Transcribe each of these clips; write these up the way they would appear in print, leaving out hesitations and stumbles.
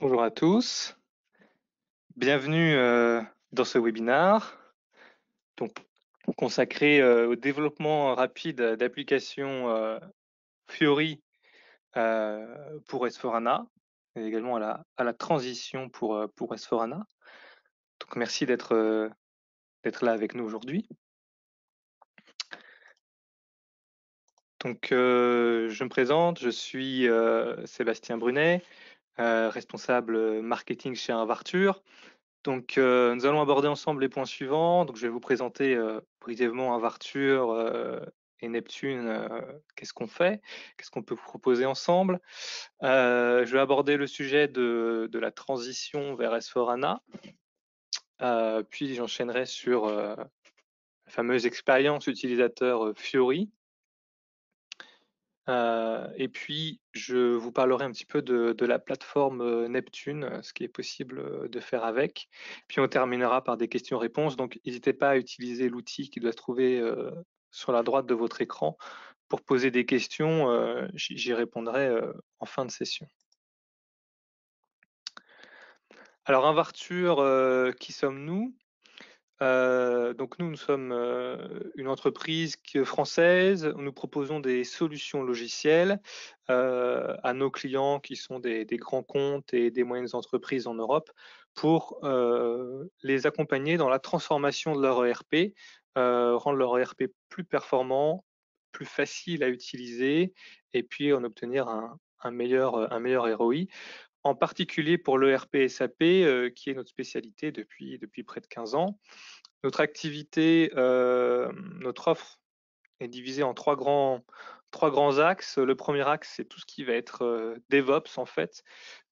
Bonjour à tous, bienvenue dans ce webinaire donc, consacré au développement rapide d'applications Fiori pour S/4HANA et également à la transition pour S/4HANA. Donc merci d'être là avec nous aujourd'hui. Donc je me présente, je suis Sébastien Brunet, responsable marketing chez Invarture. Donc, nous allons aborder ensemble les points suivants. Donc, je vais vous présenter brièvement Invarture et Neptune. Qu'est-ce qu'on fait? Qu'est-ce qu'on peut vous proposer ensemble? Je vais aborder le sujet de la transition vers S/4HANA. Puis, j'enchaînerai sur la fameuse expérience utilisateur Fiori. Et puis, je vous parlerai un petit peu de la plateforme Neptune, ce qui est possible de faire avec. Puis, on terminera par des questions-réponses. Donc, n'hésitez pas à utiliser l'outil qui doit se trouver sur la droite de votre écran pour poser des questions. J'y répondrai en fin de session. Alors, Invarture, qui sommes-nous? Donc nous sommes une entreprise française, nous proposons des solutions logicielles à nos clients qui sont des grands comptes et des moyennes entreprises en Europe pour les accompagner dans la transformation de leur ERP, rendre leur ERP plus performant, plus facile à utiliser et puis en obtenir un meilleur ROI. En particulier pour l'ERP SAP, qui est notre spécialité depuis près de 15 ans. Notre activité, notre offre est divisée en trois grands axes. Le premier axe, c'est tout ce qui va être DevOps, en fait.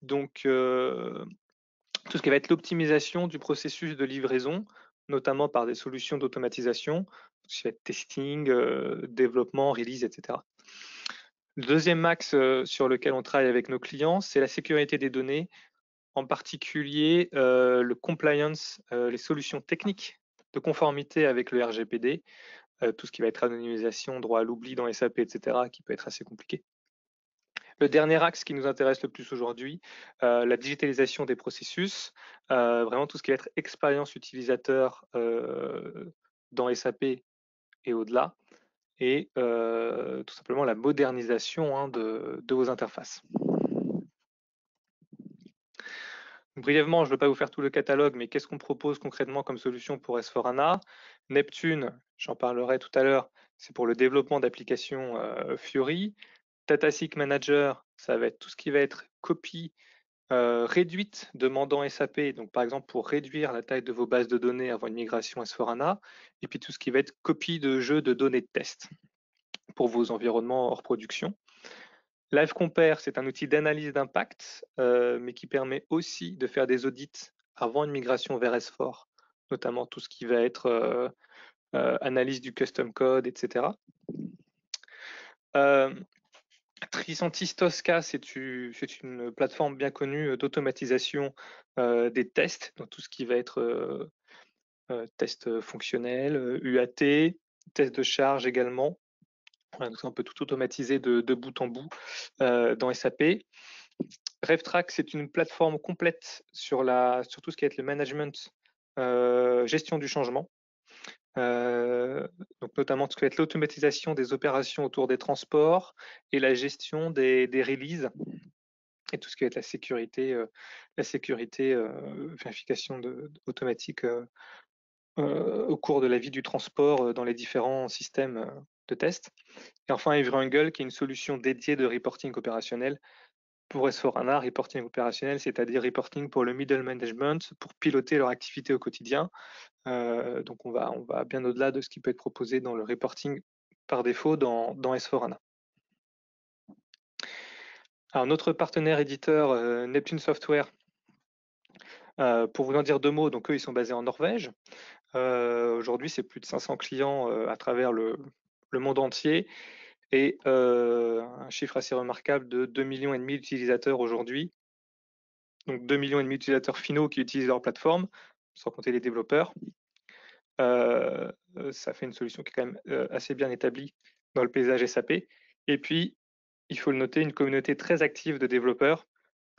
Donc, tout ce qui va être l'optimisation du processus de livraison, notamment par des solutions d'automatisation, testing, développement, release, etc. Le deuxième axe sur lequel on travaille avec nos clients, c'est la sécurité des données, en particulier le compliance, les solutions techniques de conformité avec le RGPD, tout ce qui va être anonymisation, droit à l'oubli dans SAP, etc., qui peut être assez compliqué. Le dernier axe qui nous intéresse le plus aujourd'hui, la digitalisation des processus, vraiment tout ce qui va être expérience utilisateur dans SAP et au-delà. Et tout simplement la modernisation de vos interfaces. Brièvement, je ne vais pas vous faire tout le catalogue, mais qu'est-ce qu'on propose concrètement comme solution pour S/4HANA? Neptune, j'en parlerai tout à l'heure, c'est pour le développement d'applications Fiori. TataSeq Manager, ça va être tout ce qui va être copie réduite demandant SAP, donc par exemple pour réduire la taille de vos bases de données avant une migration S/4HANA, et puis tout ce qui va être copie de jeu de données de test pour vos environnements hors production. LiveCompare, c'est un outil d'analyse d'impact, mais qui permet aussi de faire des audits avant une migration vers S/4, notamment tout ce qui va être analyse du custom code, etc. Tricentis Tosca, c'est une plateforme bien connue d'automatisation des tests, donc tout ce qui va être test fonctionnel, UAT, test de charge également. Voilà, donc on peut tout automatiser de bout en bout dans SAP. RevTrack, c'est une plateforme complète sur tout ce qui est le management, gestion du changement. Donc notamment ce qui va être l'automatisation des opérations autour des transports et la gestion des releases et tout ce qui va être la sécurité, vérification automatique au cours de la vie du transport dans les différents systèmes de test. Et enfin Every Angle, qui est une solution dédiée de reporting opérationnel pour S/4HANA, reporting opérationnel, c'est-à-dire reporting pour le middle management, pour piloter leur activité au quotidien. Donc, on va bien au-delà de ce qui peut être proposé dans le reporting par défaut dans S/4HANA. Alors, notre partenaire éditeur, Neptune Software, pour vous en dire deux mots, donc eux, ils sont basés en Norvège. Aujourd'hui, c'est plus de 500 clients à travers le monde entier. Et un chiffre assez remarquable de 2,5 millions d'utilisateurs aujourd'hui. Donc 2,5 millions d'utilisateurs finaux qui utilisent leur plateforme, sans compter les développeurs. Ça fait une solution qui est quand même assez bien établie dans le paysage SAP. Et puis, il faut le noter, une communauté très active de développeurs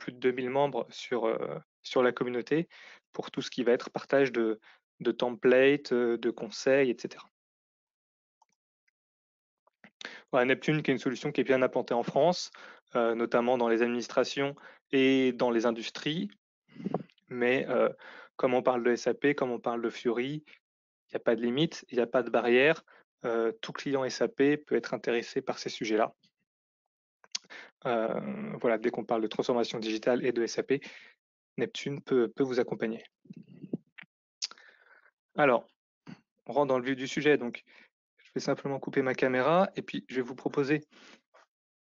plus de 2000 membres sur la communauté pour tout ce qui va être partage de templates, de conseils, etc. Voilà, Neptune, qui est une solution qui est bien implantée en France, notamment dans les administrations et dans les industries. Mais comme on parle de SAP, comme on parle de Fiori, il n'y a pas de limite, il n'y a pas de barrière. Tout client SAP peut être intéressé par ces sujets-là. Voilà, dès qu'on parle de transformation digitale et de SAP, Neptune peut vous accompagner. Alors, on rentre dans le vif du sujet. Donc, je vais simplement couper ma caméra et puis je vais vous proposer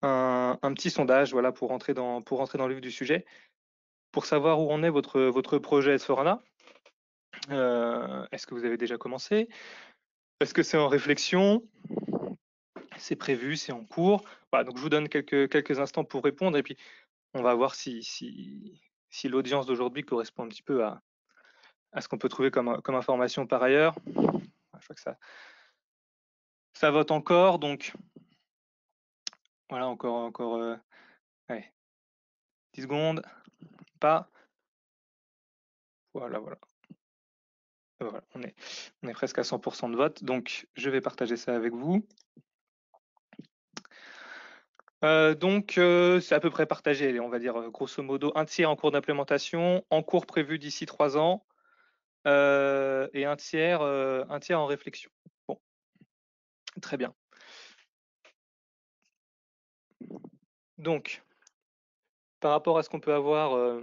un petit sondage, voilà, pour rentrer dans le vif du sujet, pour savoir où en est votre projet S/4HANA. Est-ce que vous avez déjà commencé? Est-ce que c'est en réflexion? C'est prévu, c'est en cours. Voilà, donc je vous donne quelques instants pour répondre et puis on va voir si l'audience d'aujourd'hui correspond un petit peu à ce qu'on peut trouver comme information par ailleurs. Je crois que ça vote encore, donc voilà, encore allez, 10 secondes, pas. Voilà, on est presque à 100% de vote, donc je vais partager ça avec vous. C'est à peu près partagé, allez, on va dire grosso modo un tiers en cours d'implémentation, en cours prévu d'ici 3 ans, et un tiers en réflexion. Bon, très bien. Donc, par rapport à ce qu'on peut avoir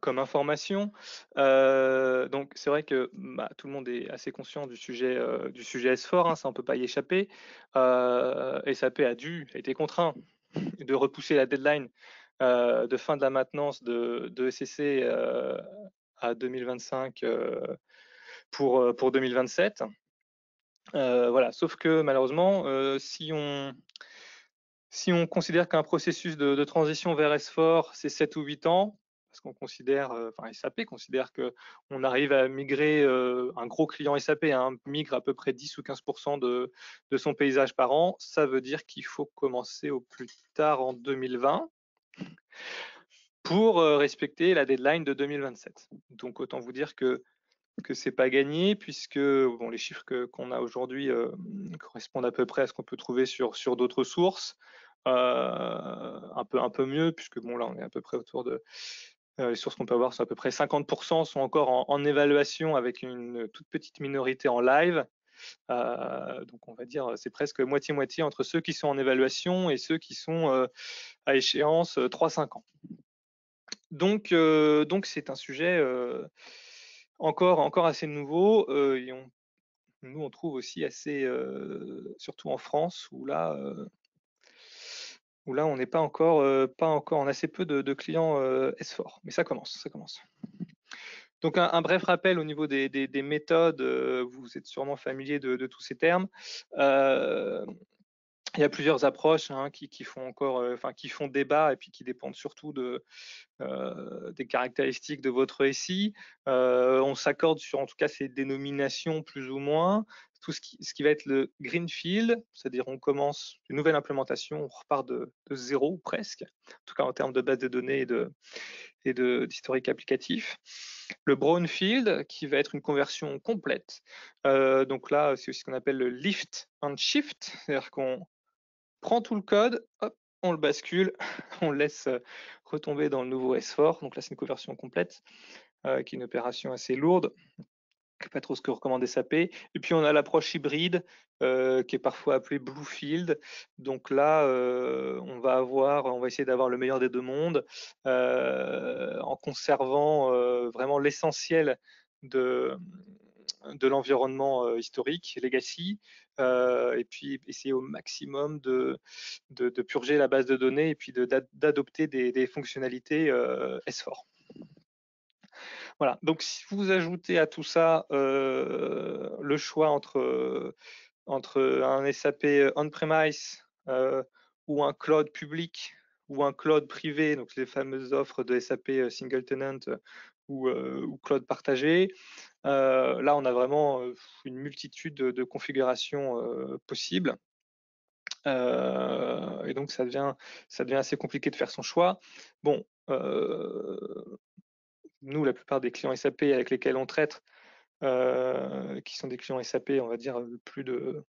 comme information, donc c'est vrai que tout le monde est assez conscient du sujet S/4, hein, ça on peut pas y échapper. SAP a été contraint de repousser la deadline de fin de la maintenance de ECC à 2025 pour 2027. Voilà, sauf que malheureusement, si on considère qu'un processus de transition vers S/4 c'est 7 ou 8 ans, parce qu'on considère, enfin SAP considère qu'on arrive à migrer, un gros client SAP migre à peu près 10 ou 15% de son paysage par an, ça veut dire qu'il faut commencer au plus tard en 2020 pour respecter la deadline de 2027. Donc autant vous dire que ce n'est pas gagné, puisque les chiffres qu'on a aujourd'hui correspondent à peu près à ce qu'on peut trouver sur d'autres sources, un peu mieux, puisque là on est à peu près autour de… les sources qu'on peut avoir sont à peu près 50% sont encore en évaluation, avec une toute petite minorité en live. Donc on va dire c'est presque moitié-moitié entre ceux qui sont en évaluation et ceux qui sont à échéance 3-5 ans. Donc c'est un sujet encore assez nouveau. Et nous on trouve aussi assez, surtout en France, où là on n'est pas encore, on a assez peu de clients S/4, mais ça commence. Donc un bref rappel au niveau des méthodes, vous êtes sûrement familier de tous ces termes. Il y a plusieurs approches qui font débat et puis qui dépendent surtout des caractéristiques de votre SI. On s'accorde sur en tout cas ces dénominations plus ou moins. Tout ce qui va être le greenfield, c'est-à-dire on commence une nouvelle implémentation, on repart de zéro presque, en tout cas en termes de base de données et d'historique applicatif. Le brownfield, qui va être une conversion complète. Donc là, c'est aussi ce qu'on appelle le lift and shift, c'est-à-dire qu'on prend tout le code, hop, on le bascule, on le laisse retomber dans le nouveau S/4. Donc là, c'est une conversion complète, qui est une opération assez lourde. Pas trop ce que recommande SAP. Et puis on a l'approche hybride, qui est parfois appelée Bluefield. Donc là, on va essayer d'avoir le meilleur des deux mondes, en conservant vraiment l'essentiel de l'environnement historique, legacy, et puis essayer au maximum de purger la base de données et puis d'adopter des fonctionnalités S/4. Voilà, donc si vous ajoutez à tout ça le choix entre un SAP on-premise ou un cloud public ou un cloud privé, donc les fameuses offres de SAP single tenant ou cloud partagé, là on a vraiment une multitude de configurations possibles. Et donc ça devient assez compliqué de faire son choix. Bon, nous, la plupart des clients SAP avec lesquels on traite, qui sont des clients SAP, on va dire plus de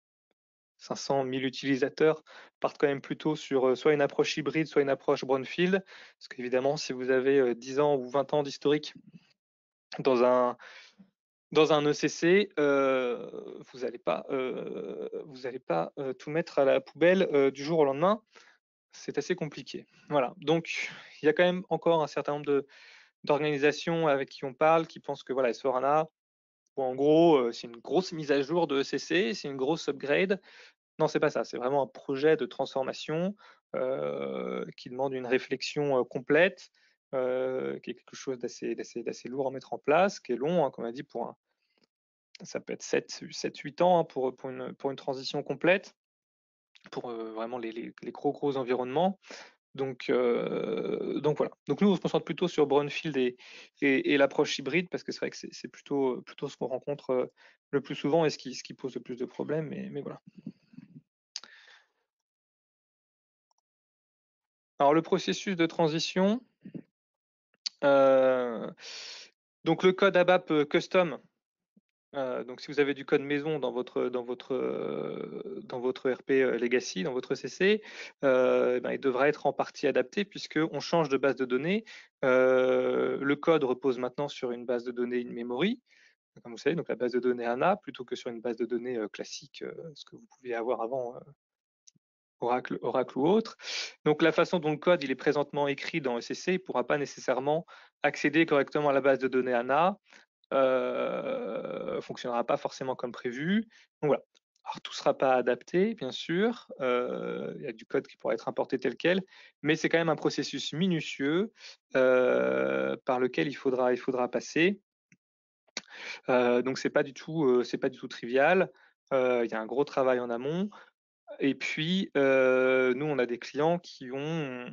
500 000 utilisateurs, partent quand même plutôt sur soit une approche hybride, soit une approche brownfield. Parce qu'évidemment, si vous avez 10 ans ou 20 ans d'historique dans un ECC, vous n'allez pas tout mettre à la poubelle du jour au lendemain. C'est assez compliqué. Voilà. Donc, il y a quand même encore un certain nombre d'organisations avec qui on parle qui pensent que voilà, S/4HANA, en gros, c'est une grosse mise à jour de ECC, c'est une grosse upgrade. Non, c'est pas ça. C'est vraiment un projet de transformation qui demande une réflexion complète, qui est quelque chose d'assez lourd à mettre en place, qui est long, hein, comme on a dit, ça peut être 7-8 ans hein, pour une transition complète, pour vraiment les gros environnements. Donc voilà. Donc nous, on se concentre plutôt sur brownfield et l'approche hybride, parce que c'est vrai que c'est plutôt ce qu'on rencontre le plus souvent et ce qui pose le plus de problèmes, mais voilà. Alors le processus de transition, donc le code ABAP custom, donc si vous avez du code maison dans votre ERP Legacy, dans votre ECC, ben, il devra être en partie adapté puisqu'on change de base de données. Le code repose maintenant sur une base de données in-memory, comme vous savez, donc la base de données HANA, plutôt que sur une base de données classique, ce que vous pouviez avoir avant, Oracle ou autre. Donc la façon dont le code il est présentement écrit dans ECC, il ne pourra pas nécessairement accéder correctement à la base de données HANA, fonctionnera pas forcément comme prévu. Donc voilà. Alors tout sera pas adapté, bien sûr. Il y a du code qui pourra être importé tel quel, mais c'est quand même un processus minutieux par lequel il faudra passer. Donc c'est pas du tout trivial. Il y a un gros travail en amont. Et puis nous on a des clients qui ont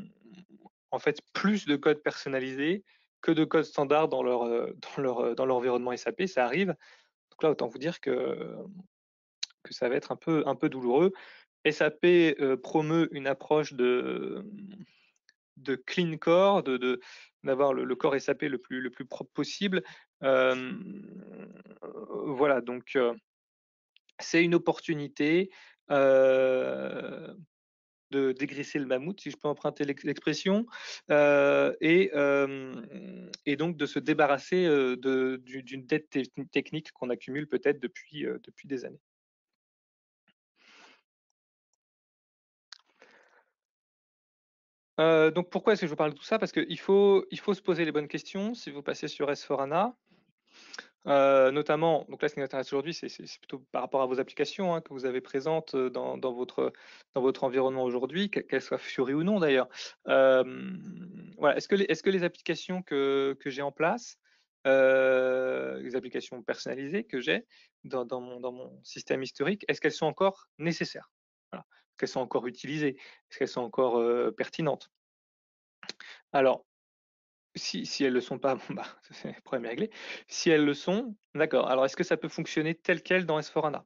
en fait plus de code personnalisé que de code standard dans leur environnement SAP, ça arrive. Donc là, autant vous dire que ça va être un peu douloureux. SAP promeut une approche de clean core, d'avoir le corps SAP le plus propre possible. Voilà, donc c'est une opportunité de dégraisser le mammouth, si je peux emprunter l'expression, et donc de se débarrasser d'une dette technique qu'on accumule peut-être depuis des années. Donc pourquoi est-ce que je vous parle de tout ça? Parce qu'il faut se poser les bonnes questions si vous passez sur S/4HANA. Notamment, donc là ce qui nous intéresse aujourd'hui, c'est plutôt par rapport à vos applications hein, que vous avez présentes dans votre environnement aujourd'hui, qu'elles soient Fiori ou non d'ailleurs. Voilà, est-ce que les applications que j'ai en place, les applications personnalisées que j'ai dans mon système historique, est-ce qu'elles sont encore nécessaires? Voilà. Est-ce qu'elles sont encore utilisées? Est-ce qu'elles sont encore pertinentes? Alors, si elles ne le sont pas, bon bah, c'est le problème réglé. Si elles le sont, d'accord. Alors, est-ce que ça peut fonctionner tel quel dans S/4HANA?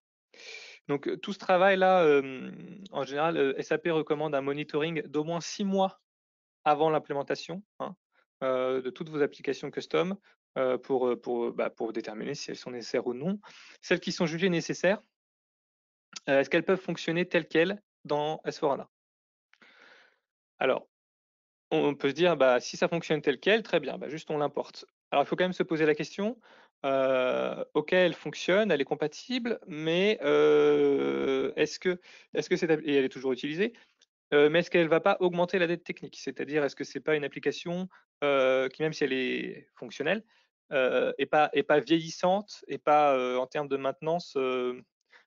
Donc, tout ce travail-là, en général, SAP recommande un monitoring d'au moins 6 mois avant l'implémentation hein, de toutes vos applications custom pour déterminer si elles sont nécessaires ou non. Celles qui sont jugées nécessaires, est-ce qu'elles peuvent fonctionner tel quel dans S/4HANA? Alors, on peut se dire, bah, si ça fonctionne tel quel, très bien, bah, juste on l'importe. Alors, il faut quand même se poser la question, ok, elle fonctionne, elle est compatible, mais est-ce que cette application, et elle est toujours utilisée, mais est-ce qu'elle ne va pas augmenter la dette technique? C'est-à-dire, est-ce que ce n'est pas une application qui, même si elle est fonctionnelle, est pas vieillissante, et pas en termes de maintenance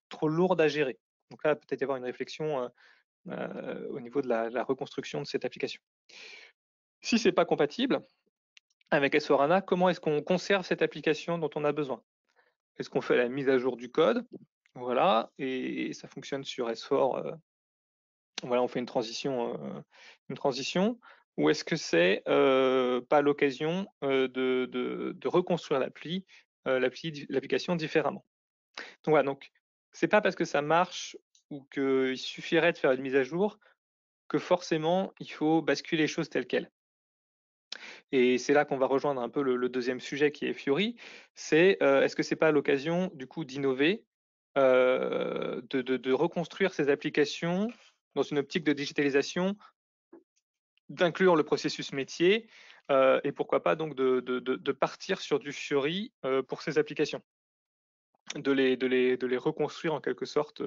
trop lourde à gérer? Donc là, peut-être y avoir une réflexion au niveau de la reconstruction de cette application. Si ce n'est pas compatible avec S/4HANA, comment est-ce qu'on conserve cette application dont on a besoin? Est-ce qu'on fait la mise à jour du code? Voilà, et ça fonctionne sur S/4. Voilà, on fait une transition. Ou est-ce que c'est pas l'occasion de reconstruire l'application différemment? Donc voilà, donc c'est pas parce que ça marche ou qu'il suffirait de faire une mise à jour que forcément, il faut basculer les choses telles quelles. Et c'est là qu'on va rejoindre un peu le deuxième sujet qui est Fiori. C'est est-ce que ce n'est pas l'occasion du coup d'innover, de reconstruire ces applications dans une optique de digitalisation, d'inclure le processus métier et pourquoi pas donc de partir sur du Fiori pour ces applications, de les reconstruire en quelque sorte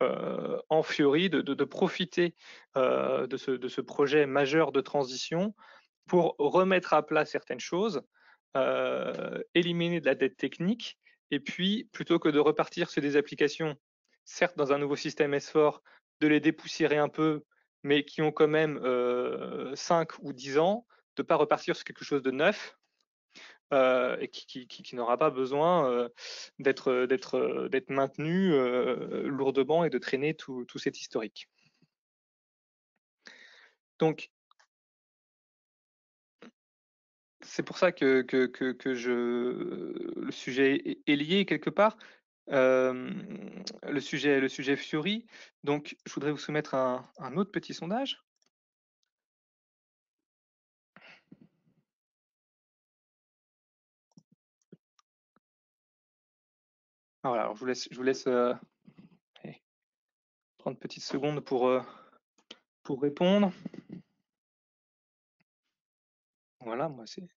en Fiori, de profiter de ce projet majeur de transition pour remettre à plat certaines choses, éliminer de la dette technique, et puis plutôt que de repartir sur des applications, certes dans un nouveau système S4, de les dépoussiérer un peu, mais qui ont quand même 5 ou 10 ans, de ne pas repartir sur quelque chose de neuf, et qui n'aura pas besoin d'être maintenu lourdement et de traîner tout cet historique. Donc, c'est pour ça que le sujet est lié quelque part. Le sujet Fiori. Donc, je voudrais vous soumettre un autre petit sondage. Voilà, alors je vous laisse prendre une petite seconde pour répondre. Voilà, moi c'est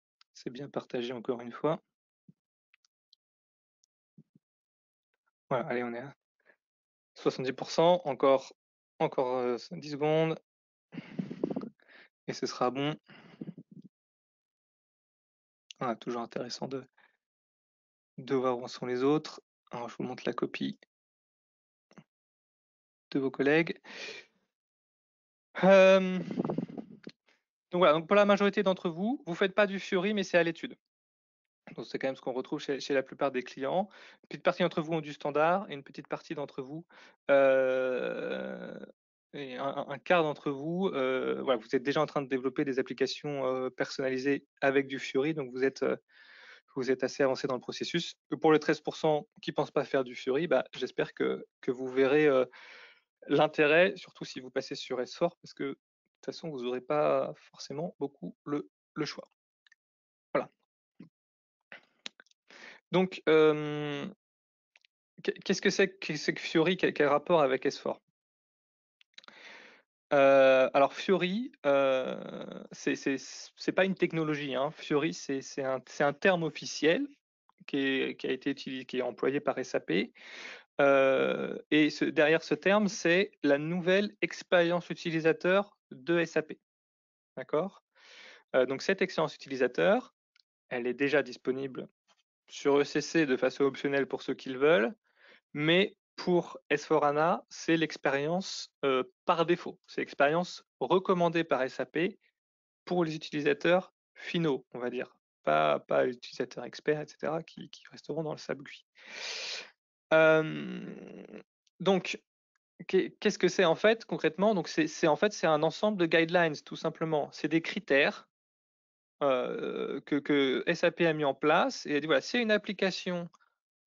bien partagé encore une fois. Voilà, allez, on est à 70%, encore 10 secondes, et ce sera bon. Voilà, toujours intéressant de voir où en sont les autres. Alors, je vous montre la copie de vos collègues. Donc voilà, donc pour la majorité d'entre vous, vous ne faites pas du Fiori, mais c'est à l'étude. Donc c'est quand même ce qu'on retrouve chez la plupart des clients. Une petite partie d'entre vous ont du standard, et une petite partie d'entre vous, et un quart d'entre vous, voilà, vous êtes déjà en train de développer des applications personnalisées avec du Fiori, donc vous êtes assez avancé dans le processus. Et pour les 13% qui ne pensent pas faire du Fiori, bah, j'espère que vous verrez l'intérêt, surtout si vous passez sur S4, parce que de toute façon, vous n'aurez pas forcément beaucoup le choix. Voilà. Donc, qu'est-ce que Fiori? Quel rapport avec S4? Alors, Fiori, c'est pas une technologie. Hein. Fiori, c'est un terme officiel qui est employé par SAP. Et derrière ce terme, c'est la nouvelle expérience utilisateur de SAP. D'accord? Donc, cette expérience utilisateur, elle est déjà disponible sur ECC de façon optionnelle pour ceux qui le veulent, mais pour S/4HANA, c'est l'expérience par défaut, c'est l'expérience recommandée par SAP pour les utilisateurs finaux, on va dire, pas les utilisateurs experts, etc., qui resteront dans le sable cuit. Donc, qu'est-ce que c'est en fait concrètement? Donc, c'est un ensemble de guidelines, tout simplement. C'est des critères que SAP a mis en place et a dit voilà, si une application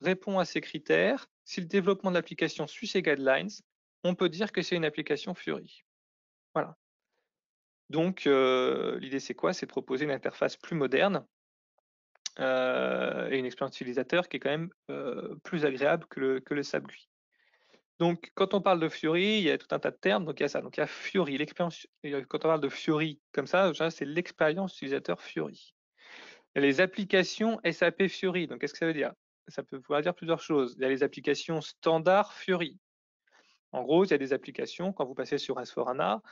répond à ces critères, si le développement de l'application suit ces guidelines, on peut dire que c'est une application Fiori. Voilà. Donc l'idée c'est quoi? C'est de proposer une interface plus moderne et une expérience utilisateur qui est quand même plus agréable que le SAP GUI. Donc, quand on parle de Fiori, il y a tout un tas de termes. Donc, il y a ça. Donc, il y a Fiori, l'expérience. Quand on parle de Fiori comme ça, c'est l'expérience utilisateur Fiori. Il y a les applications SAP Fiori. Donc, qu'est-ce que ça veut dire? Ça peut vouloir dire plusieurs choses. Il y a les applications standard Fiori. En gros, il y a des applications, quand vous passez sur S/4HANA,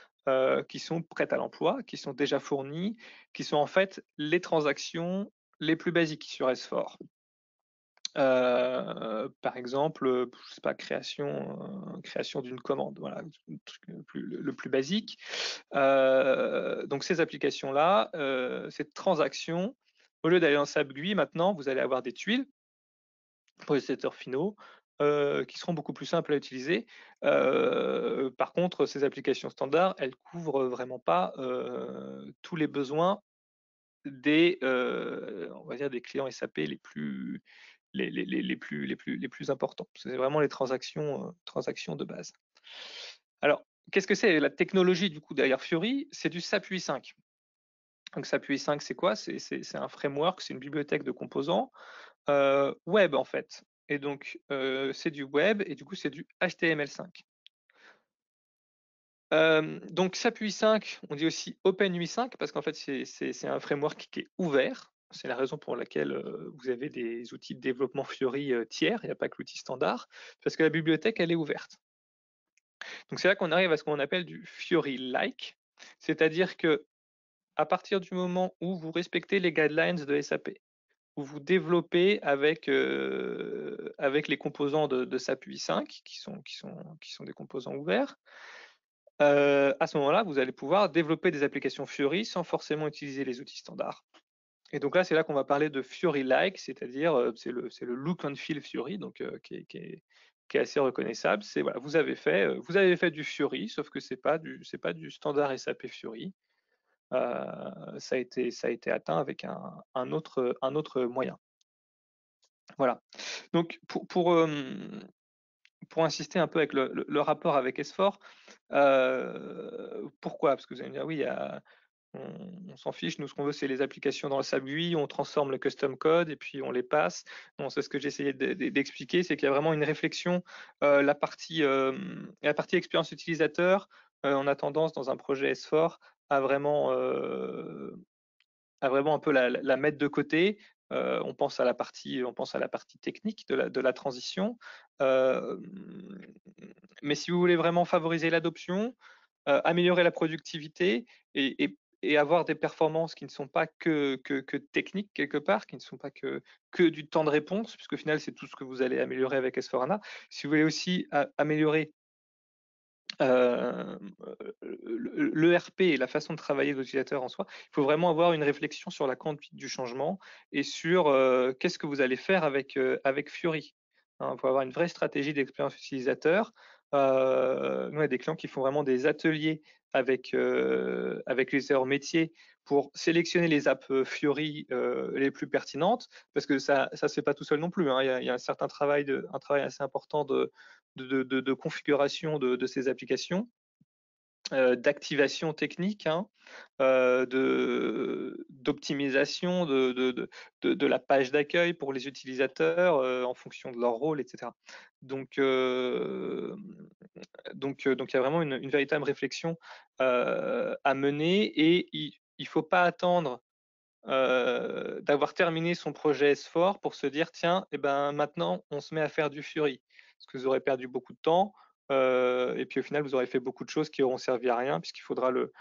qui sont prêtes à l'emploi, qui sont déjà fournies, qui sont en fait les transactions les plus basiques sur S/4. Par exemple, je sais pas, création d'une commande, voilà, le truc le plus basique. Donc ces applications-là, ces transactions, au lieu d'aller en SAP GUI, maintenant vous allez avoir des tuiles pour les utilisateurs finaux qui seront beaucoup plus simples à utiliser. Par contre, ces applications standards, elles couvrent vraiment pas tous les besoins on va dire des clients SAP les plus importants. C'est vraiment les transactions de base. Alors, qu'est-ce que c'est la technologie du coup derrière Fiori? C'est du SAPUI5. Donc SAPUI5, c'est quoi? C'est un framework, c'est une bibliothèque de composants web en fait. Et donc c'est du web et du coup c'est du HTML5. Donc SAPUI5, on dit aussi OpenUI5 parce qu'en fait c'est un framework qui est ouvert. C'est la raison pour laquelle vous avez des outils de développement Fiori tiers, il n'y a pas que l'outil standard, parce que la bibliothèque, elle est ouverte. Donc c'est là qu'on arrive à ce qu'on appelle du Fiori-like, c'est-à-dire que à partir du moment où vous respectez les guidelines de SAP, où vous développez avec, avec les composants de SAPUI5, qui sont des composants ouverts, à ce moment-là, vous allez pouvoir développer des applications Fiori sans forcément utiliser les outils standards. Et donc là, c'est là qu'on va parler de Fiori-like, c'est-à-dire c'est le look and feel Fiori, donc qui est assez reconnaissable. C'est voilà, vous avez fait du Fiori, sauf que c'est pas du standard SAP Fiori. Ça a été atteint avec un autre moyen. Voilà. Donc pour insister un peu avec le rapport avec S4, pourquoi? Parce que vous allez me dire oui, il y a on s'en fiche, nous ce qu'on veut c'est les applications dans le SAPUI, on transforme le custom code et puis on les passe. Non, c'est ce que j'essayais d'expliquer, c'est qu'il y a vraiment une réflexion, la partie expérience utilisateur, on a tendance dans un projet S4 à vraiment un peu la mettre de côté. On pense à la partie technique de la transition, mais si vous voulez vraiment favoriser l'adoption, améliorer la productivité et avoir des performances qui ne sont pas que techniques quelque part, qui ne sont pas que du temps de réponse, puisque au final, c'est tout ce que vous allez améliorer avec S/4HANA. Si vous voulez aussi améliorer l'ERP et la façon de travailler de l'utilisateur en soi, il faut vraiment avoir une réflexion sur la conduite du changement et sur qu'est-ce que vous allez faire avec Fiori. Hein, il faut avoir une vraie stratégie d'expérience utilisateur. Nous, on a des clients qui font vraiment des ateliers avec les utilisateurs métiers pour sélectionner les apps Fiori les plus pertinentes, parce que ça ne se fait pas tout seul non plus, hein. Il y a un certain travail, un travail assez important de configuration de ces applications, d'activation technique, hein, d'optimisation de la page d'accueil pour les utilisateurs en fonction de leur rôle, etc. Donc il y a vraiment une véritable réflexion à mener et il ne faut pas attendre d'avoir terminé son projet S4 pour se dire tiens, eh ben, maintenant on se met à faire du Fiori, parce que vous aurez perdu beaucoup de temps. Et puis au final, vous aurez fait beaucoup de choses qui auront servi à rien, puisqu'il faudra le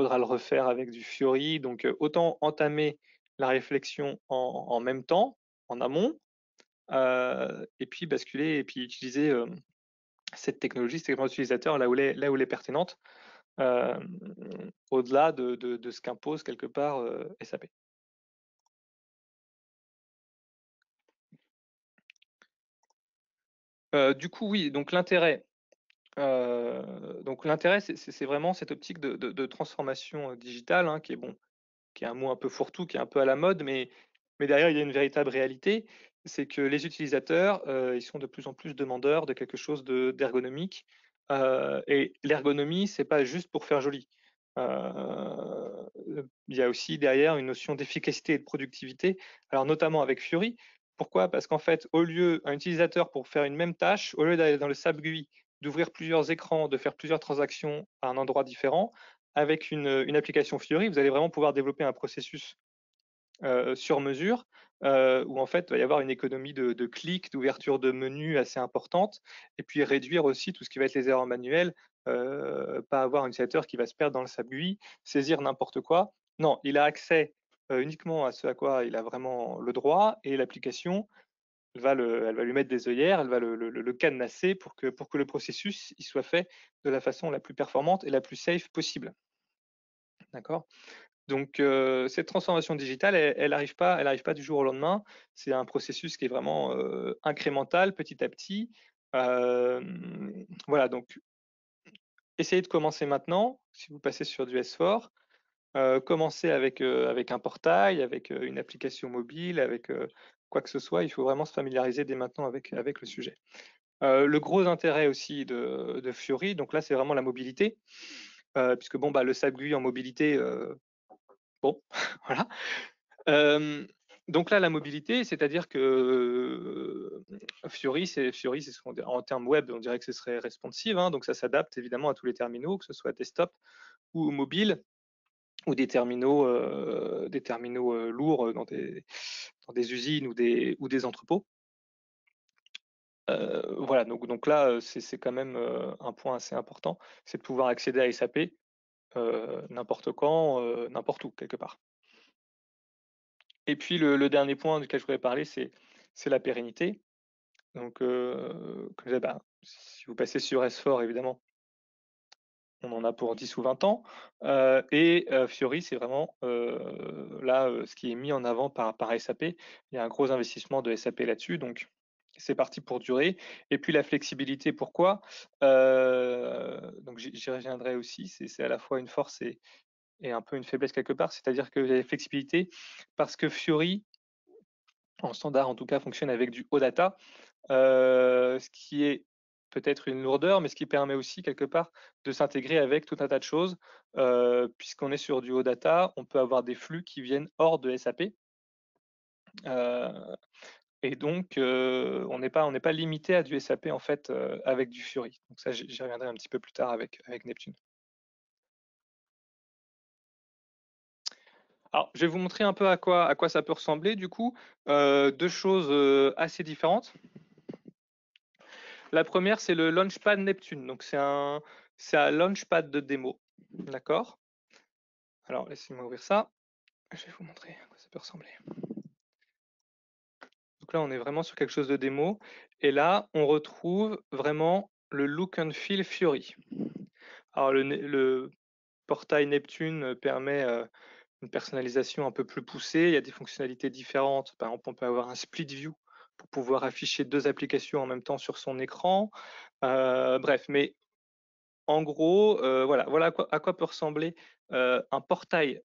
refaire avec du Fiori. Donc autant entamer la réflexion en même temps, en amont, et puis basculer et puis utiliser cette technologie, cette expérience utilisateur là où elle est pertinente, au-delà de ce qu'impose quelque part SAP. Du coup, oui, donc l'intérêt, c'est vraiment cette optique de transformation digitale, hein, qui est un mot un peu fourre-tout, qui est un peu à la mode, mais derrière, il y a une véritable réalité, c'est que les utilisateurs, ils sont de plus en plus demandeurs de quelque chose d'ergonomique. Et l'ergonomie, ce n'est pas juste pour faire joli. Il y a aussi derrière une notion d'efficacité et de productivité, alors notamment avec Fiori. Pourquoi? Parce qu'en fait, au lieu d'un utilisateur pour faire une même tâche, au lieu d'aller dans le SAP GUI, d'ouvrir plusieurs écrans, de faire plusieurs transactions à un endroit différent, avec une application Fiori, vous allez vraiment pouvoir développer un processus sur mesure, où en fait, il va y avoir une économie de clics, d'ouverture de menus assez importante, et puis réduire aussi tout ce qui va être les erreurs manuelles, pas avoir un utilisateur qui va se perdre dans le SAP GUI, saisir n'importe quoi. Non, il a accès uniquement à ce à quoi il a vraiment le droit, et l'application, elle va lui mettre des œillères, elle va le cadenasser pour que le processus il soit fait de la façon la plus performante et la plus safe possible. D'accord? Donc, cette transformation digitale, elle n'arrive pas du jour au lendemain. C'est un processus qui est vraiment incrémental, petit à petit. Voilà, donc, essayez de commencer maintenant, si vous passez sur du S4. Commencer avec un portail, avec une application mobile, avec quoi que ce soit, il faut vraiment se familiariser dès maintenant avec le sujet. Le gros intérêt aussi de Fiori, donc là c'est vraiment la mobilité, puisque bon, bah, le SAP GUI en mobilité, Bon, voilà. Donc là, la mobilité, c'est-à-dire que Fiori, c'est ce qu'on dit, en termes web, on dirait que ce serait responsive, hein, donc ça s'adapte évidemment à tous les terminaux, que ce soit desktop ou mobile, ou des terminaux lourds dans des usines ou des entrepôts. Voilà, donc là, c'est quand même un point assez important, c'est de pouvoir accéder à SAP n'importe quand, n'importe où, quelque part. Et puis le dernier point duquel je voulais parler, c'est la pérennité. Donc, comme je disais, bah, si vous passez sur S/4, évidemment, on en a pour 10 ou 20 ans. Et Fiori, c'est vraiment là ce qui est mis en avant par SAP. Il y a un gros investissement de SAP là-dessus, donc c'est parti pour durer. Et puis la flexibilité, pourquoi? Donc j'y reviendrai aussi, c'est à la fois une force et un peu une faiblesse quelque part, c'est-à-dire que la flexibilité, parce que Fiori, en standard en tout cas, fonctionne avec du OData, ce qui est peut-être une lourdeur, mais ce qui permet aussi quelque part de s'intégrer avec tout un tas de choses, puisqu'on est sur du OData, on peut avoir des flux qui viennent hors de SAP, et donc on n'est pas limité à du SAP en fait avec du Fiori. Donc ça, j'y reviendrai un petit peu plus tard avec Neptune. Alors, je vais vous montrer un peu à quoi ça peut ressembler, du coup. Deux choses assez différentes. La première, c'est le Launchpad Neptune. Donc, c'est un Launchpad de démo. D'accord? Alors, laissez-moi ouvrir ça. Je vais vous montrer à quoi ça peut ressembler. Donc là, on est vraiment sur quelque chose de démo. Et là, on retrouve vraiment le look and feel Fiori. Alors, le portail Neptune permet... une personnalisation un peu plus poussée, il y a des fonctionnalités différentes. Par exemple, on peut avoir un split view pour pouvoir afficher deux applications en même temps sur son écran. Bref, mais en gros, voilà à quoi peut ressembler un portail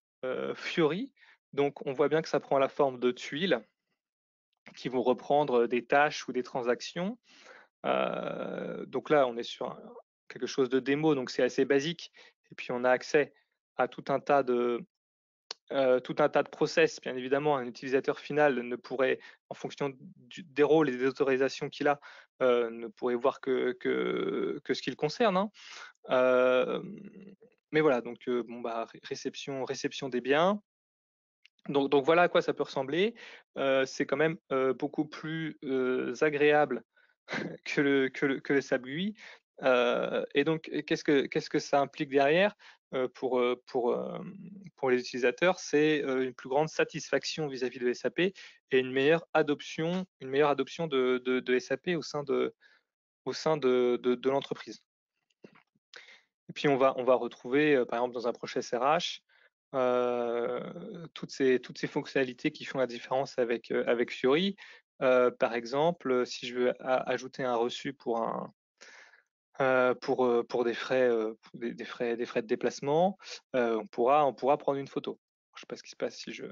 Fiori. Donc, on voit bien que ça prend la forme de tuiles qui vont reprendre des tâches ou des transactions. Donc là, on est sur quelque chose de démo, donc c'est assez basique. Et puis, on a accès à tout un tas de process. Bien évidemment, un utilisateur final ne pourrait, en fonction des rôles et des autorisations qu'il a, ne pourrait voir que ce qui le concerne, hein. Mais voilà, donc bon, bah, réception des biens. Donc voilà à quoi ça peut ressembler. C'est quand même beaucoup plus agréable que le SAPUI. Et donc, qu'est-ce que ça implique derrière pour les utilisateurs? C'est une plus grande satisfaction vis-à-vis de SAP et une meilleure adoption de SAP au sein de l'entreprise. Et puis, on va retrouver, par exemple, dans un process RH, toutes ces fonctionnalités qui font la différence avec Fiori. Par exemple, si je veux ajouter un reçu pour des frais de déplacement, on pourra prendre une photo. Je ne sais pas ce qui se passe si je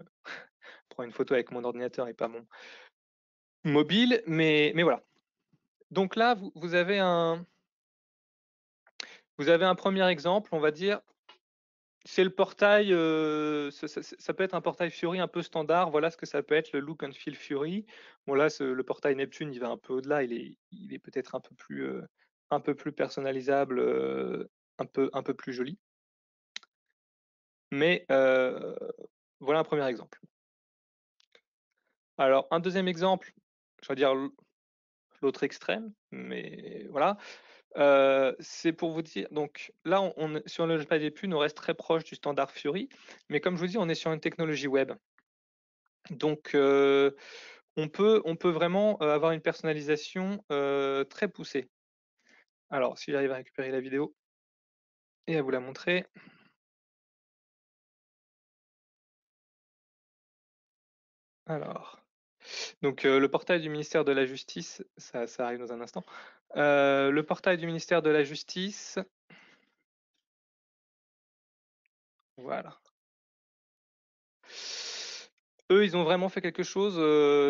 prends une photo avec mon ordinateur et pas mon mobile, mais voilà. Donc là, vous avez un premier exemple, on va dire, c'est le portail, ça peut être un portail Fiori un peu standard, voilà ce que ça peut être le look and feel Fiori. Bon là, le portail Neptune, il va un peu au-delà, il est peut-être un peu plus personnalisable, un peu plus joli. Mais voilà un premier exemple. Alors, un deuxième exemple, je vais dire l'autre extrême, mais voilà. C'est pour vous dire, donc là, on sur le Launchpad Neptune, on reste très proche du standard Fiori, mais comme je vous dis, on est sur une technologie web. Donc, on peut vraiment avoir une personnalisation très poussée. Alors, si j'arrive à récupérer la vidéo et à vous la montrer. Alors, donc le portail du ministère de la Justice, ça arrive dans un instant. Le portail du ministère de la Justice. Voilà. Eux, ils ont vraiment fait quelque chose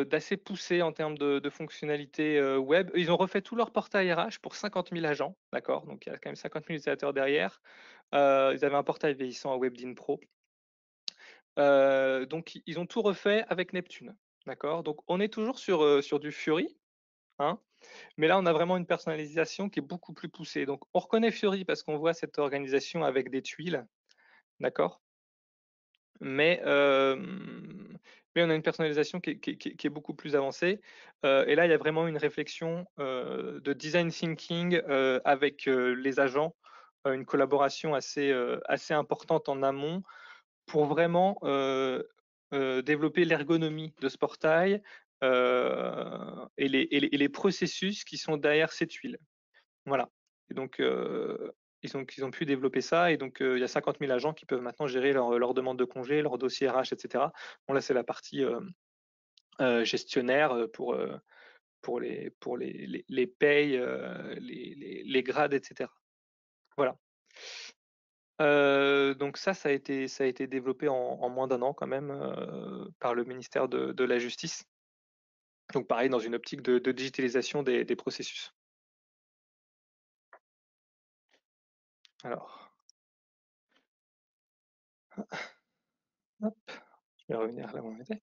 d'assez poussé en termes de fonctionnalités web. Ils ont refait tout leur portail RH pour 50 000 agents, d'accord? Donc, il y a quand même 50 000 utilisateurs derrière. Ils avaient un portail vieillissant à WebDyn Pro. Donc, ils ont tout refait avec Neptune. D'accord. Donc, on est toujours sur du Fiori, hein, mais là, on a vraiment une personnalisation qui est beaucoup plus poussée. Donc, on reconnaît Fiori parce qu'on voit cette organisation avec des tuiles, d'accord, mais on a une personnalisation qui est beaucoup plus avancée. Et là, il y a vraiment une réflexion de design thinking avec les agents, une collaboration assez importante en amont pour vraiment développer l'ergonomie de ce portail et les processus qui sont derrière ces tuiles. Voilà. Et donc, ils ont pu développer ça. Et donc, il y a 50 000 agents qui peuvent maintenant gérer leur demande de congé, leur dossier RH, etc. Bon, là, c'est la partie gestionnaire pour les payes, les grades, etc. Voilà. Donc ça a été développé en moins d'un an quand même par le ministère de la Justice. Donc pareil, dans une optique de digitalisation des processus. Alors, hop, je vais revenir là où on était.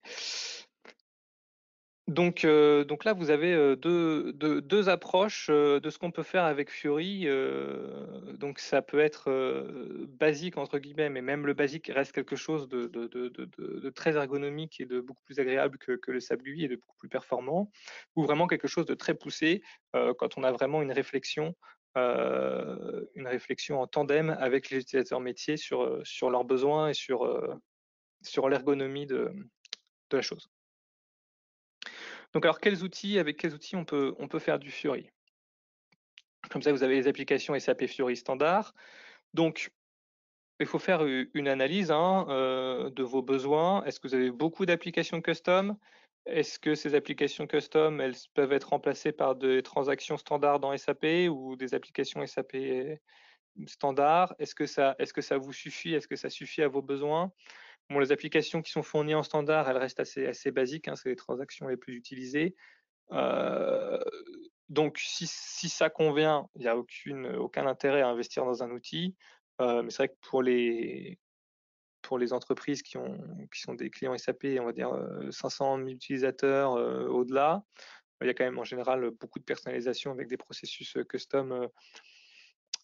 Donc là, vous avez deux approches de ce qu'on peut faire avec Fiori. Donc ça peut être basique, entre guillemets, mais même le basique reste quelque chose de très ergonomique et de beaucoup plus agréable que le SAPUI et de beaucoup plus performant, ou vraiment quelque chose de très poussé quand on a vraiment une réflexion en tandem avec les utilisateurs métiers sur leurs besoins et sur l'ergonomie de la chose. Donc, alors, avec quels outils on peut faire du Fiori? Comme ça, vous avez les applications SAP Fiori standard. Donc, il faut faire une analyse de vos besoins. Est-ce que vous avez beaucoup d'applications custom? Est-ce que ces applications custom, elles peuvent être remplacées par des transactions standards dans SAP ou des applications SAP standard? Est-ce que ça vous suffit? Est-ce que ça suffit à vos besoins? Bon, les applications qui sont fournies en standard, elles restent assez basiques, hein, c'est les transactions les plus utilisées. Donc, si ça convient, il n'y a aucun intérêt à investir dans un outil. Mais c'est vrai que pour les entreprises qui sont des clients SAP, on va dire 500 000 utilisateurs au-delà, il y a quand même en général beaucoup de personnalisation avec des processus custom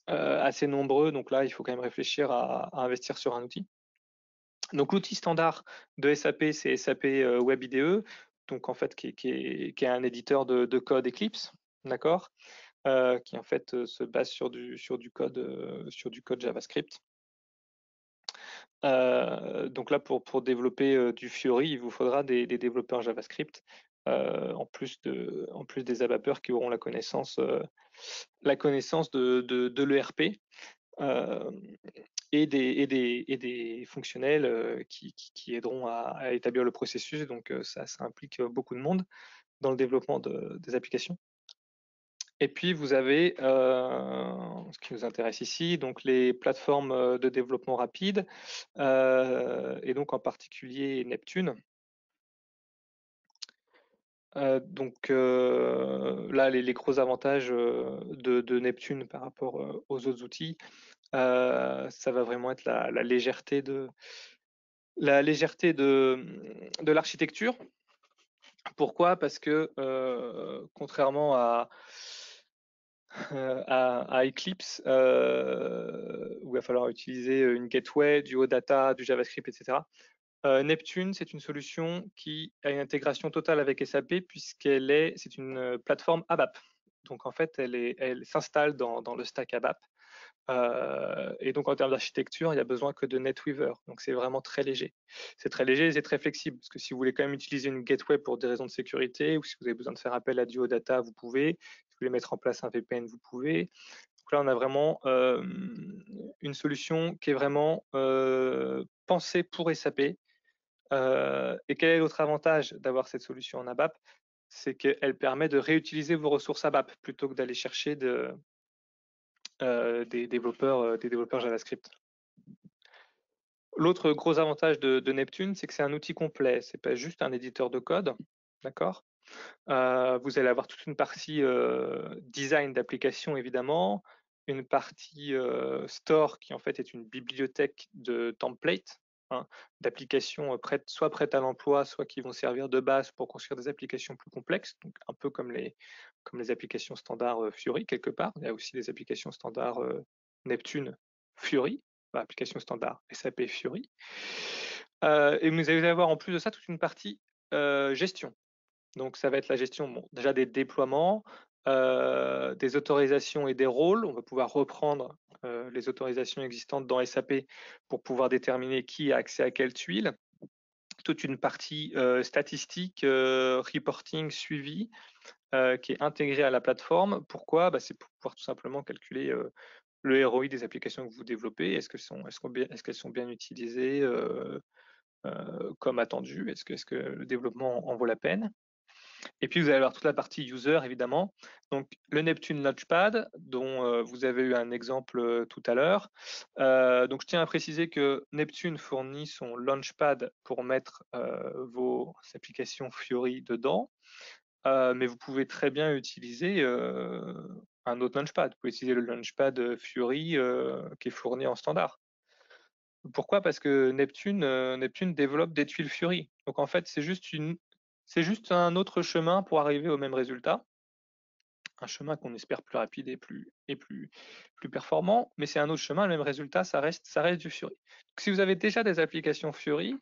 assez nombreux. Donc là, il faut quand même réfléchir à investir sur un outil. Donc l'outil standard de SAP, c'est SAP Web IDE, donc en fait qui est un éditeur de code Eclipse, d'accord, qui en fait se base sur du code JavaScript. Donc là pour développer du Fiori, il vous faudra des développeurs JavaScript en plus des ABAPeurs qui auront la connaissance de l'ERP. Et des fonctionnels qui aideront à établir le processus. Donc ça implique beaucoup de monde dans le développement des applications. Et puis vous avez ce qui nous intéresse ici, donc les plateformes de développement rapide, et donc en particulier Neptune. Là, les gros avantages de Neptune par rapport aux autres outils, ça va vraiment être la légèreté de l'architecture. Pourquoi? Parce que contrairement à Eclipse, où il va falloir utiliser une gateway, du OData, du JavaScript, etc., Neptune, c'est une solution qui a une intégration totale avec SAP puisqu'elle c'est une plateforme ABAP. Donc en fait, elle s'installe dans le stack ABAP. Et donc en termes d'architecture, il n'y a besoin que de NetWeaver. Donc c'est vraiment très léger. C'est très léger et c'est très flexible parce que si vous voulez quand même utiliser une gateway pour des raisons de sécurité ou si vous avez besoin de faire appel à du OData, vous pouvez. Si vous voulez mettre en place un VPN, vous pouvez. Donc là, on a vraiment une solution qui est vraiment pensée pour SAP. Et quel est l'autre avantage d'avoir cette solution en ABAP? C'est qu'elle permet de réutiliser vos ressources ABAP plutôt que d'aller chercher des développeurs JavaScript. L'autre gros avantage de Neptune, c'est que c'est un outil complet. Ce n'est pas juste un éditeur de code, d'accord? Vous allez avoir toute une partie design d'application, évidemment, une partie store qui en fait est une bibliothèque de templates, hein, d'applications soit prêtes à l'emploi, soit qui vont servir de base pour construire des applications plus complexes, donc un peu comme les applications standards Fiori quelque part. Il y a aussi des applications standards Neptune Fiori, applications standards SAP Fiori. Et vous allez avoir en plus de ça toute une partie gestion. Donc ça va être la gestion déjà des déploiements, des autorisations et des rôles. On va pouvoir reprendre les autorisations existantes dans SAP pour pouvoir déterminer qui a accès à quelle tuile. Toute une partie statistique, reporting, suivi qui est intégrée à la plateforme. Pourquoi? C'est pour pouvoir tout simplement calculer le ROI des applications que vous développez. Est-ce qu'elles sont bien utilisées comme attendu? Est-ce que le développement en vaut la peine? Et puis, vous allez avoir toute la partie user, évidemment. Donc, le Neptune Launchpad, dont vous avez eu un exemple tout à l'heure. Donc, je tiens à préciser que Neptune fournit son Launchpad pour mettre vos applications Fiori dedans. Mais vous pouvez très bien utiliser un autre Launchpad. Vous pouvez utiliser le Launchpad Fiori qui est fourni en standard. Pourquoi? Parce que Neptune développe des tuiles Fiori. Donc, en fait, c'est juste un autre chemin pour arriver au même résultat, un chemin qu'on espère plus rapide et plus performant, mais c'est un autre chemin, le même résultat, ça reste du Fiori. Donc, si vous avez déjà des applications Fiori,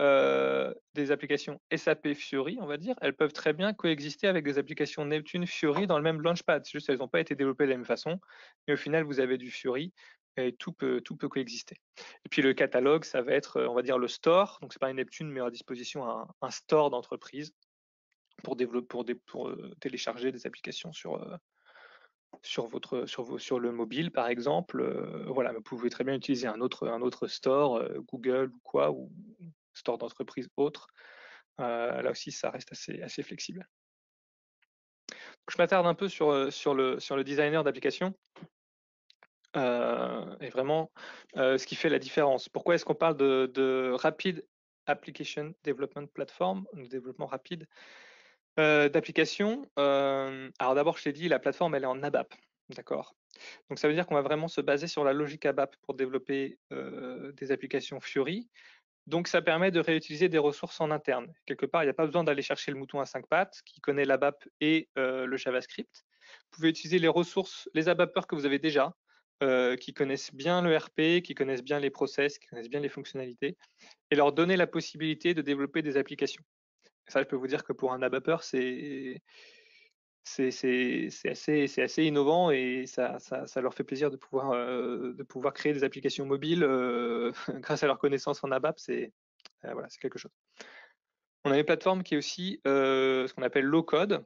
des applications SAP Fiori, on va dire, elles peuvent très bien coexister avec des applications Neptune Fiori dans le même Launchpad, c'est juste qu'elles n'ont pas été développées de la même façon, mais au final, vous avez du Fiori, et tout peut coexister. Et puis le catalogue, ça va être, on va dire, le store. Donc, c'est pas une Neptune, mais à disposition un store d'entreprise pour télécharger des applications sur le mobile, par exemple. Voilà, vous pouvez très bien utiliser un autre store, Google ou quoi, ou store d'entreprise autre. Là aussi, ça reste assez flexible. Donc, je m'attarde un peu sur le designer d'application. Et vraiment ce qui fait la différence. Pourquoi est-ce qu'on parle de Rapid Application Development Platform, de développement rapide d'applications? Alors d'abord, je l'ai dit, la plateforme, elle est en ABAP, d'accord? Donc ça veut dire qu'on va vraiment se baser sur la logique ABAP pour développer des applications Fiori. Donc ça permet de réutiliser des ressources en interne. Quelque part, il n'y a pas besoin d'aller chercher le mouton à 5 pattes qui connaît l'ABAP et le JavaScript. Vous pouvez utiliser les ressources, les ABAPers que vous avez déjà, qui connaissent bien le RP, qui connaissent bien les process, qui connaissent bien les fonctionnalités, et leur donner la possibilité de développer des applications. Ça, je peux vous dire que pour un ABAPer, c'est assez innovant, et ça leur fait plaisir de pouvoir créer des applications mobiles grâce à leur connaissance en ABAP, voilà, c'est quelque chose. On a une plateforme qui est aussi ce qu'on appelle low code.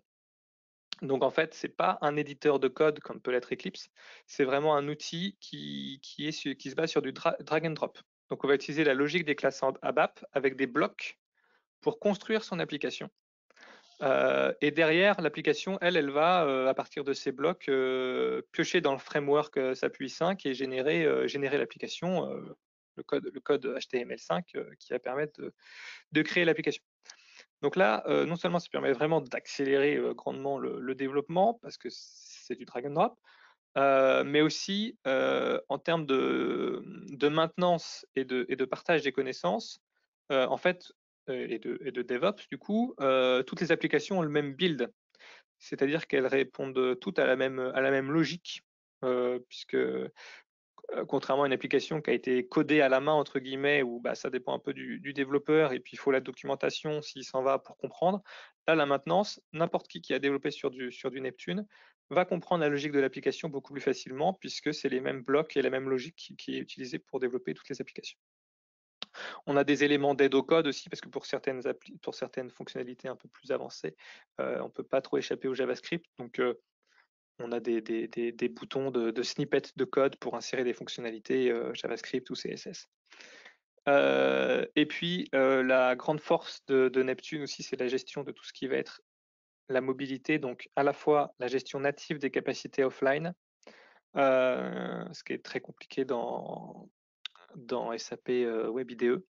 Donc en fait, ce n'est pas un éditeur de code comme peut l'être Eclipse, c'est vraiment un outil qui se base sur du drag and drop. Donc on va utiliser la logique des classes ABAP avec des blocs pour construire son application. Et derrière, l'application, elle va, à partir de ces blocs, piocher dans le framework SAPUI5 et générer l'application, le code HTML5 qui va permettre de créer l'application. Donc là, non seulement ça permet vraiment d'accélérer grandement le développement, parce que c'est du drag and drop, mais aussi en termes de maintenance et de partage des connaissances, en fait, et de DevOps, du coup, toutes les applications ont le même build, c'est-à-dire qu'elles répondent toutes à la même logique, puisque contrairement à une application qui a été codée à la main, entre guillemets, où ça dépend un peu du développeur, et puis il faut la documentation s'il s'en va pour comprendre. Là, la maintenance, n'importe qui a développé sur du Neptune va comprendre la logique de l'application beaucoup plus facilement, puisque c'est les mêmes blocs et la même logique qui est utilisée pour développer toutes les applications. On a des éléments d'aide au code aussi, parce que pour certaines fonctionnalités un peu plus avancées, on ne peut pas trop échapper au JavaScript. Donc, on a des boutons de snippets de code pour insérer des fonctionnalités JavaScript ou CSS. Et puis, la grande force de Neptune aussi, c'est la gestion de tout ce qui va être la mobilité, donc à la fois la gestion native des capacités offline, ce qui est très compliqué dans SAP Web IDE,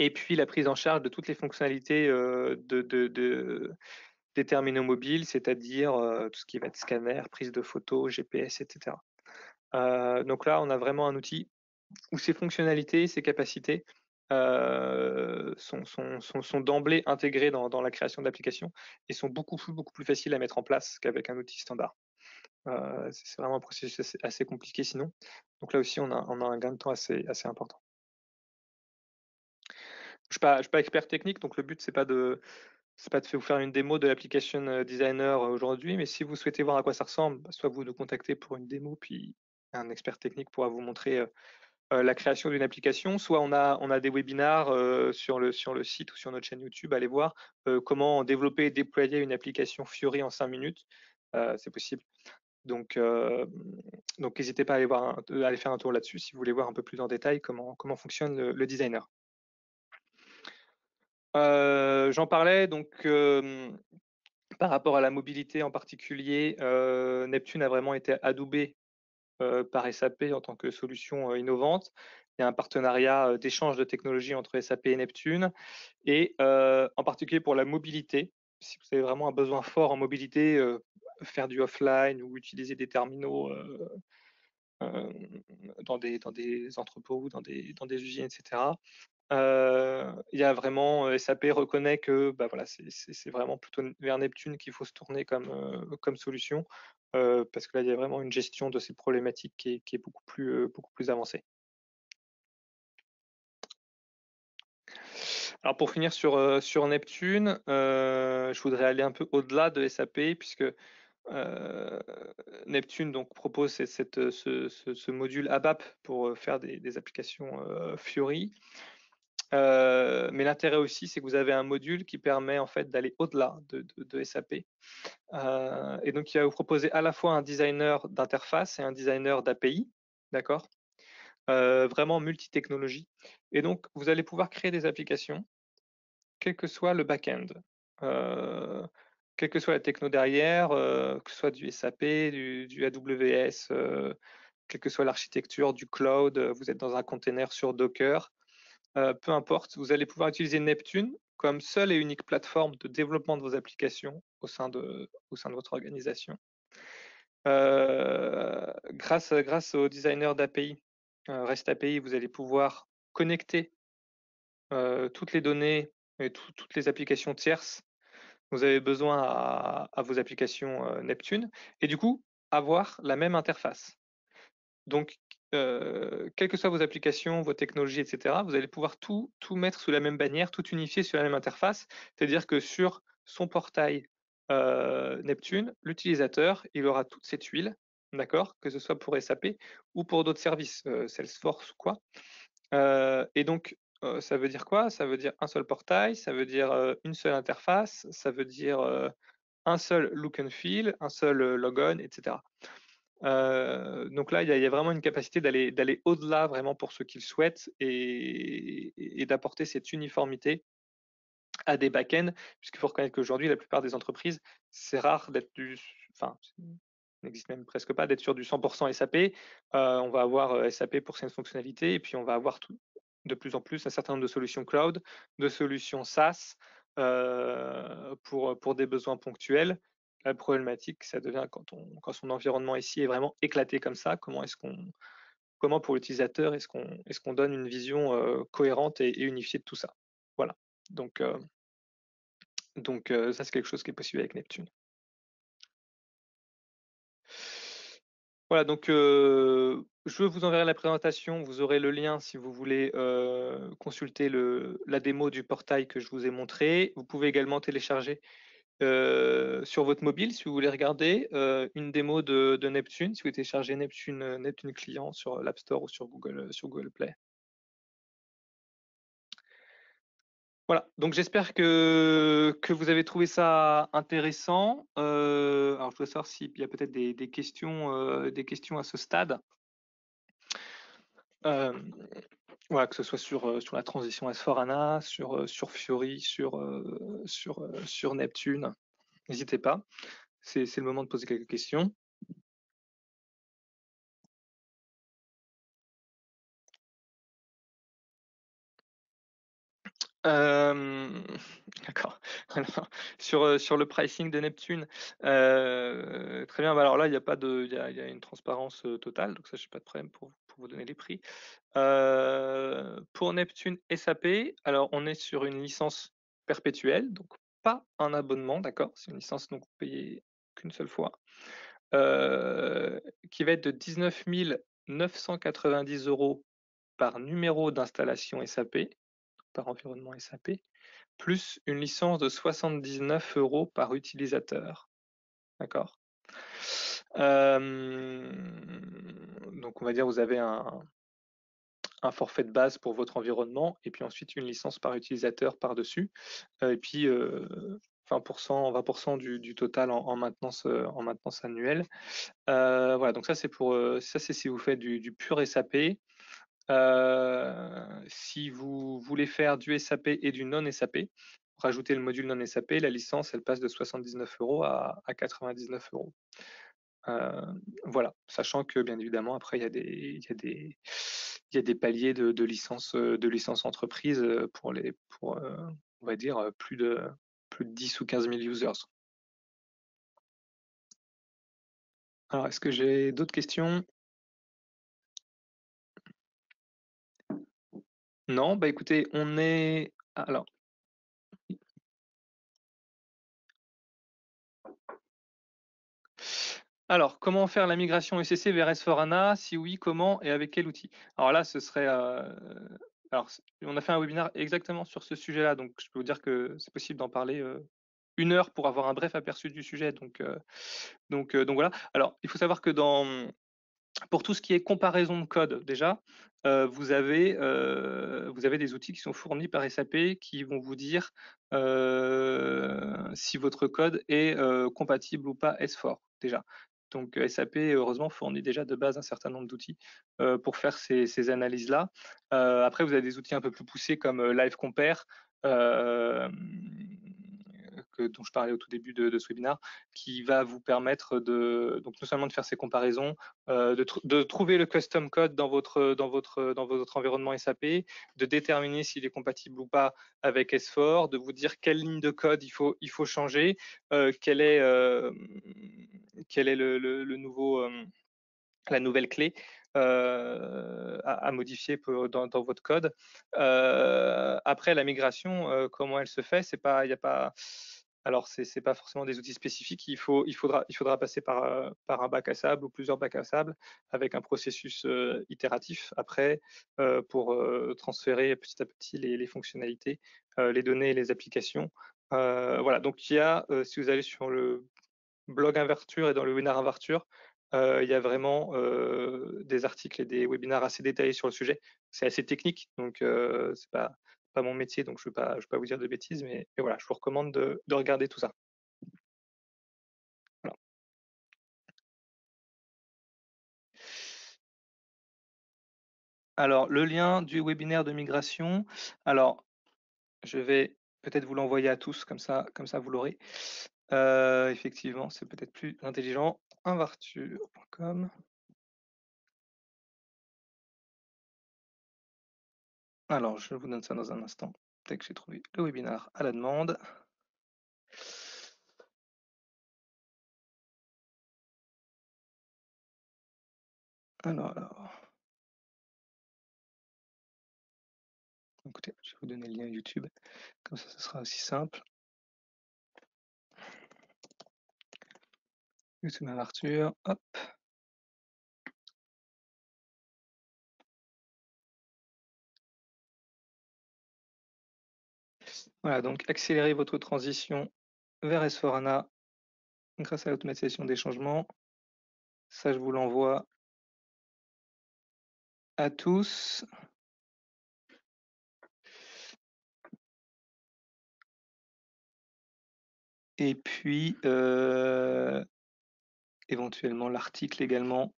et puis la prise en charge de toutes les fonctionnalités des terminaux mobiles, c'est-à-dire tout ce qui va être scanner, prise de photos, GPS, etc. Donc là, on a vraiment un outil où ces fonctionnalités, ces capacités sont d'emblée intégrés dans la création d'applications et sont beaucoup plus faciles à mettre en place qu'avec un outil standard. C'est vraiment un processus assez compliqué sinon. Donc là aussi, on a un gain de temps assez important. Je suis pas expert technique, donc le but, c'est pas de vous faire une démo de l'application designer aujourd'hui, mais si vous souhaitez voir à quoi ça ressemble, soit vous nous contactez pour une démo, puis un expert technique pourra vous montrer la création d'une application, soit on a des webinars sur le site ou sur notre chaîne YouTube, allez voir comment développer et déployer une application Fiori en 5 minutes, c'est possible. Donc n'hésitez pas à aller aller faire un tour là-dessus si vous voulez voir un peu plus en détail comment fonctionne le designer. J'en parlais, donc par rapport à la mobilité en particulier, Neptune a vraiment été adoubé par SAP en tant que solution innovante. Il y a un partenariat d'échange de technologies entre SAP et Neptune, et en particulier pour la mobilité, si vous avez vraiment un besoin fort en mobilité, faire du offline ou utiliser des terminaux dans des entrepôts ou dans des usines, etc. Il y a vraiment, SAP reconnaît que voilà, c'est vraiment plutôt vers Neptune qu'il faut se tourner comme solution, parce que là il y a vraiment une gestion de ces problématiques qui est beaucoup plus avancée. Alors pour finir sur Neptune, je voudrais aller un peu au-delà de SAP, puisque Neptune donc propose ce module ABAP pour faire des applications Fiori. Mais l'intérêt aussi, c'est que vous avez un module qui permet en fait d'aller au-delà de SAP. Et donc, il va vous proposer à la fois un designer d'interface et un designer d'API, d'accord, vraiment multi-technologie. Et donc, vous allez pouvoir créer des applications, quel que soit le back-end, quelle que soit la techno derrière, que ce soit du SAP, du AWS, quelle que soit l'architecture, du cloud, vous êtes dans un container sur Docker. Peu importe, vous allez pouvoir utiliser Neptune comme seule et unique plateforme de développement de vos applications au sein de votre organisation. Grâce au designer d'API, REST API, vous allez pouvoir connecter toutes les données et toutes les applications tierces dont vous avez besoin à vos applications Neptune, et du coup, avoir la même interface. Donc, quelles que soient vos applications, vos technologies, etc., vous allez pouvoir tout mettre sous la même bannière, tout unifier sur la même interface. C'est-à-dire que sur son portail Neptune, l'utilisateur, il aura toute cette huile, d'accord, que ce soit pour SAP ou pour d'autres services, Salesforce ou quoi. Et donc, ça veut dire quoi? Ça veut dire un seul portail, ça veut dire une seule interface, ça veut dire un seul look and feel, un seul logon, etc. Donc là, il y a vraiment une capacité d'aller au-delà vraiment pour ceux qui le souhaitent et d'apporter cette uniformité à des back-ends, puisqu'il faut reconnaître qu'aujourd'hui, la plupart des entreprises, c'est rare d'être n'existe même presque pas, d'être sur du 100% SAP. On va avoir SAP pour certaines fonctionnalités et puis on va avoir de plus en plus un certain nombre de solutions cloud, de solutions SaaS pour des besoins ponctuels. La problématique, ça devient quand son environnement ici est vraiment éclaté comme ça, comment pour l'utilisateur est-ce qu'on donne une vision cohérente et unifiée de tout ça. Voilà. Donc ça, c'est quelque chose qui est possible avec Neptune. Voilà, donc je vous enverrai la présentation, vous aurez le lien si vous voulez consulter la démo du portail que je vous ai montré. Vous pouvez également télécharger sur votre mobile, si vous voulez regarder une démo de Neptune, si vous téléchargez Neptune Client sur l'App Store ou sur Google Play. Voilà, donc j'espère que vous avez trouvé ça intéressant. Alors je voudrais savoir s'il y a peut-être des questions à ce stade. Voilà, que ce soit sur la transition S/4HANA, sur Fiori, sur Neptune, n'hésitez pas. C'est le moment de poser quelques questions. D'accord. Sur le pricing de Neptune, très bien. Alors là, il n'y a pas de, il y a une transparence totale, donc ça, j'ai pas de problème pour vous. pour vous donner les prix. Pour Neptune SAP, alors on est sur une licence perpétuelle, donc pas un abonnement, d'accord? C'est une licence donc payée qu'une seule fois, qui va être de 19 990 euros par numéro d'installation SAP, par environnement SAP, plus une licence de 79 euros par utilisateur. D'accord? Donc, on va dire, vous avez un forfait de base pour votre environnement et puis ensuite une licence par utilisateur par-dessus. Et puis, 20% du total en maintenance annuelle. Voilà, donc ça, c'est si vous faites du pur SAP. Si vous voulez faire du SAP et du non-SAP, rajoutez le module non-SAP, la licence, elle passe de 79 euros à 99 euros. Voilà, sachant que, bien évidemment, après, il y a des paliers de licence entreprise pour on va dire, plus de 10 ou 15 000 users. Alors, est-ce que j'ai d'autres questions? Non, bah écoutez, on est... Alors... Alors, comment faire la migration ECC vers S/4HANA? Si oui, comment et avec quel outil? Alors là, ce serait... Alors, on a fait un webinaire exactement sur ce sujet-là, donc je peux vous dire que c'est possible d'en parler une heure pour avoir un bref aperçu du sujet. Donc voilà. Alors, il faut savoir que pour tout ce qui est comparaison de code, déjà, vous avez des outils qui sont fournis par SAP qui vont vous dire si votre code est compatible ou pas S/4, déjà. Donc SAP, heureusement, fournit déjà de base un certain nombre d'outils pour faire ces analyses-là. Après, vous avez des outils un peu plus poussés comme LiveCompare, dont je parlais au tout début de ce webinaire, qui va vous permettre non seulement de faire ces comparaisons, de trouver le custom code dans votre environnement SAP, de déterminer s'il est compatible ou pas avec S/4, de vous dire quelle ligne de code il faut changer, quel est le nouveau... la nouvelle clé à modifier dans votre code. Après la migration, comment elle se fait? C'est pas forcément des outils spécifiques. Il faudra passer par un bac à sable ou plusieurs bacs à sable avec un processus itératif après pour transférer petit à petit les fonctionnalités, les données et les applications. Voilà. Donc si vous allez sur le blog Invarture et dans le webinar Invarture, il y a vraiment des articles et des webinaires assez détaillés sur le sujet. C'est assez technique, donc c'est pas mon métier, donc je ne vais pas vous dire de bêtises, mais voilà, je vous recommande de regarder tout ça. Voilà. Alors, le lien du webinaire de migration, alors je vais peut-être vous l'envoyer à tous, comme ça vous l'aurez. Effectivement, c'est peut-être plus intelligent. Invarture.com. Alors, je vous donne ça dans un instant, dès que j'ai trouvé le webinaire à la demande. Alors. Écoutez, je vais vous donner le lien YouTube, comme ça, ce sera aussi simple. YouTube Invarture, hop. Voilà, donc accélérez votre transition vers S/4HANA grâce à l'automatisation des changements. Ça, je vous l'envoie à tous. Et puis, éventuellement l'article également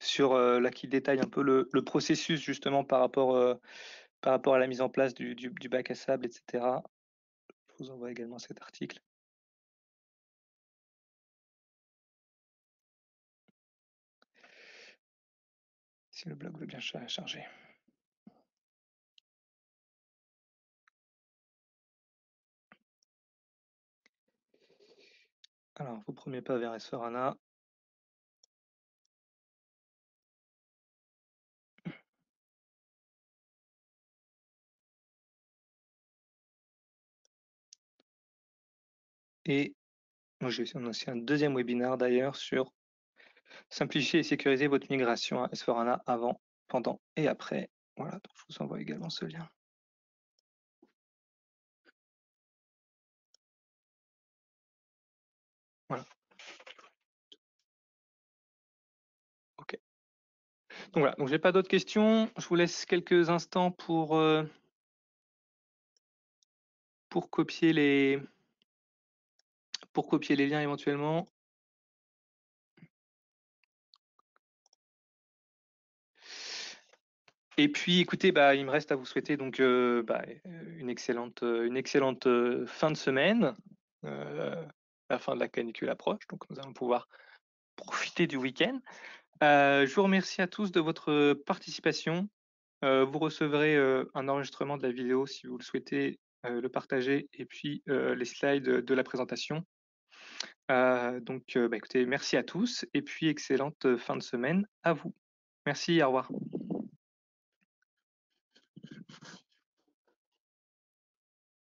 sur là qui détaille un peu le processus justement par rapport à la mise en place du bac à sable, etc. Je vous envoie également cet article. Si le blog veut bien charger. Alors, vos premiers pas vers S/4HANA. Et on a aussi un deuxième webinaire d'ailleurs sur simplifier et sécuriser votre migration à S/4HANA avant, pendant et après. Voilà, donc je vous envoie également ce lien. Voilà. OK. Donc voilà, donc je n'ai pas d'autres questions. Je vous laisse quelques instants pour copier les liens éventuellement. Et puis, écoutez, il me reste à vous souhaiter donc une excellente fin de semaine. La fin de la canicule approche, donc nous allons pouvoir profiter du week-end. Je vous remercie à tous de votre participation. Vous recevrez un enregistrement de la vidéo si vous le souhaitez, le partager, et puis les slides de la présentation. Écoutez, merci à tous, et puis excellente fin de semaine à vous. Merci, au revoir.